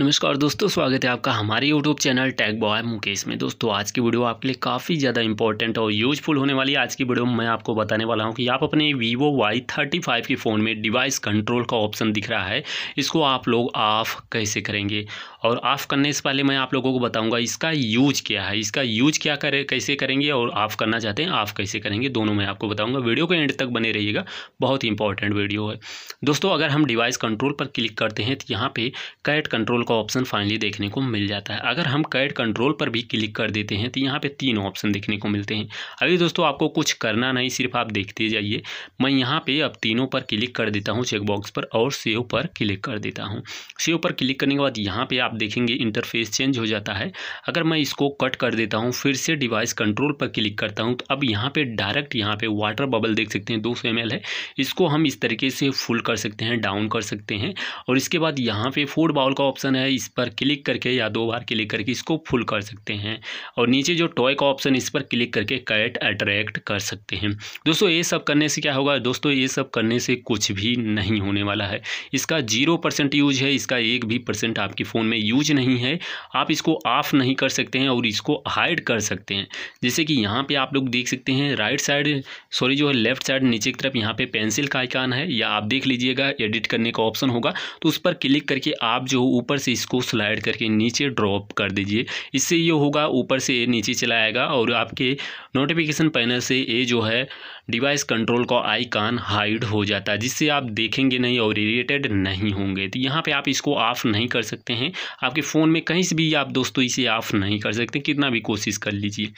नमस्कार दोस्तों, स्वागत है आपका हमारे YouTube channel tech boy Mukesh में। दोस्तों आज की वीडियो आपके लिए काफ़ी ज़्यादा इंपॉर्टेंट और यूजफुल होने वाली है। आज की वीडियो में मैं आपको बताने वाला हूं कि आप अपने Vivo Y35 के फ़ोन में डिवाइस कंट्रोल का ऑप्शन दिख रहा है, इसको आप लोग ऑफ़ कैसे करेंगे। और ऑफ़ करने से पहले मैं आप लोगों को बताऊँगा इसका यूज क्या है, इसका यूज क्या कैसे करेंगे और ऑफ़ करना चाहते हैं ऑफ़ कैसे करेंगे, दोनों मैं आपको बताऊँगा। वीडियो के एंड तक बने रहिएगा, बहुत ही इंपॉर्टेंट वीडियो है। दोस्तों अगर हम डिवाइस कंट्रोल पर क्लिक करते हैं तो यहाँ पर कैट कंट्रोल का ऑप्शन फाइनली देखने को मिल जाता है। अगर हम कैट कंट्रोल पर भी क्लिक कर देते हैं तो यहाँ पे तीन ऑप्शन देखने को मिलते हैं। अभी दोस्तों आपको कुछ करना नहीं, सिर्फ आप देखते जाइए। मैं यहाँ पे अब तीनों पर क्लिक कर देता हूँ, चेकबॉक्स पर, और सेव पर क्लिक कर देता हूँ। सेव पर क्लिक करने के बाद यहाँ पे आप देखेंगे इंटरफेस चेंज हो जाता है। अगर मैं इसको कट कर देता हूँ, फिर से डिवाइस कंट्रोल पर क्लिक करता हूँ तो अब यहाँ पर डायरेक्ट यहाँ पर वाटर बबल देख सकते हैं, 200 ml है। इसको हम इस तरीके से फुल कर सकते हैं, डाउन कर सकते हैं। और इसके बाद यहाँ पर फूड बाउल का ऑप्शन है, इस पर क्लिक करके या 2 बार क्लिक करके इसको फुल कर सकते हैं। और नीचे जो टॉय का ऑप्शन, इस पर क्लिक करके कैट अट्रैक्ट कर सकते हैं। दोस्तों ये सब करने से क्या होगा? दोस्तों ये सब करने से कुछ भी नहीं होने वाला है। इसका 0% यूज है, इसका 1% भी आपके फ़ोन में यूज नहीं है। आप इसको ऑफ नहीं कर सकते हैं और इसको हाइड कर सकते हैं। जैसे कि यहाँ पर आप लोग देख सकते हैं लेफ्ट साइड नीचे की तरफ यहाँ पर पेंसिल का आइकान है, या आप देख लीजिएगा एडिट करने का ऑप्शन होगा, तो उस पर क्लिक करके आप जो ऊपर से इसको स्लाइड करके नीचे ड्रॉप कर दीजिए। इससे ये होगा ऊपर से ये नीचे चला आएगा और आपके नोटिफिकेशन पैनल से ये जो है डिवाइस कंट्रोल का आइकॉन हाइड हो जाता है, जिससे आप देखेंगे नहीं और इरिटेटेड नहीं होंगे। तो यहाँ पे आप इसको ऑफ नहीं कर सकते हैं आपके फ़ोन में कहीं से भी। आप दोस्तों इसे ऑफ नहीं कर सकते, कितना भी कोशिश कर लीजिए।